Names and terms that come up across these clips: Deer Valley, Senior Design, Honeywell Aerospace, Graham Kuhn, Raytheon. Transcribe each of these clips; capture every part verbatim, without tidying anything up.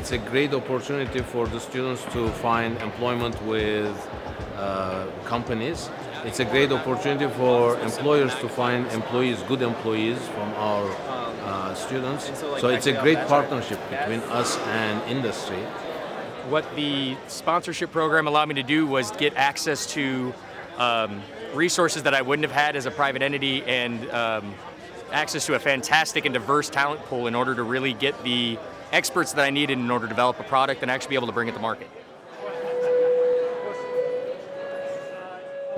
It's a great opportunity for the students to find employment with uh, companies. It's a great opportunity for employers to find employees, good employees from our uh, students. So it's a great partnership between us and industry. What the sponsorship program allowed me to do was get access to um, resources that I wouldn't have had as a private entity, and um, access to a fantastic and diverse talent pool in order to really get the experts that I needed in order to develop a product and actually be able to bring it to market.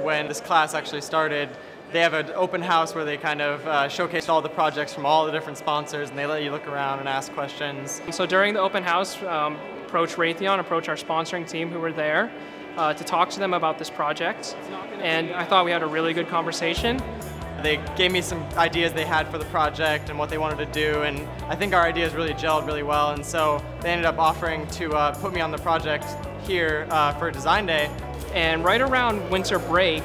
When this class actually started, they have an open house where they kind of uh, showcased all the projects from all the different sponsors, and they let you look around and ask questions. So during the open house, um, approach Raytheon, approach our sponsoring team who were there uh, to talk to them about this project, and I thought we had a really good conversation. They gave me some ideas they had for the project and what they wanted to do, and I think our ideas really gelled really well, and so they ended up offering to uh, put me on the project here uh, for design day. And right around winter break,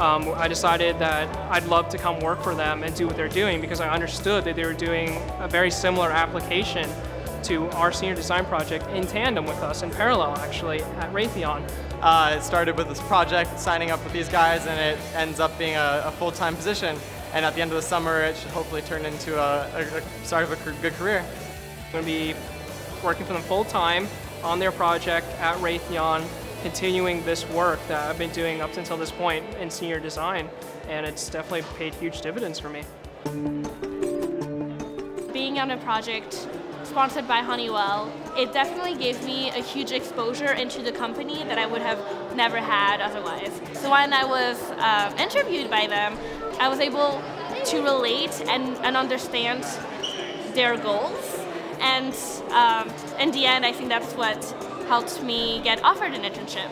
um, I decided that I'd love to come work for them and do what they're doing, because I understood that they were doing a very similar application to our senior design project in tandem with us, in parallel actually, at Raytheon. Uh, it started with this project, signing up with these guys, and it ends up being a, a full-time position. And at the end of the summer, it should hopefully turn into a, a, a start of a good career. I'm going to be working for them full-time on their project at Raytheon, continuing this work that I've been doing up until this point in senior design, and it's definitely paid huge dividends for me. Being on a project sponsored by Honeywell, it definitely gave me a huge exposure into the company that I would have never had otherwise. So when I was um, interviewed by them, I was able to relate and, and understand their goals, and um, in the end I think that's what helped me get offered an internship.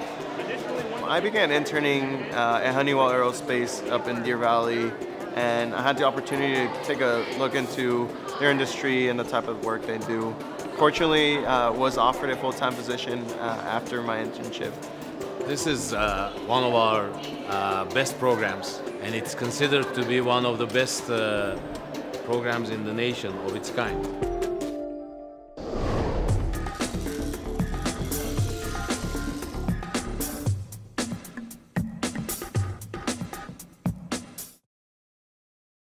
I began interning uh, at Honeywell Aerospace up in Deer Valley, and I had the opportunity to take a look into their industry and the type of work they do. Fortunately, uh, was offered a full-time position uh, after my internship. This is uh, one of our uh, best programs, and it's considered to be one of the best uh, programs in the nation of its kind.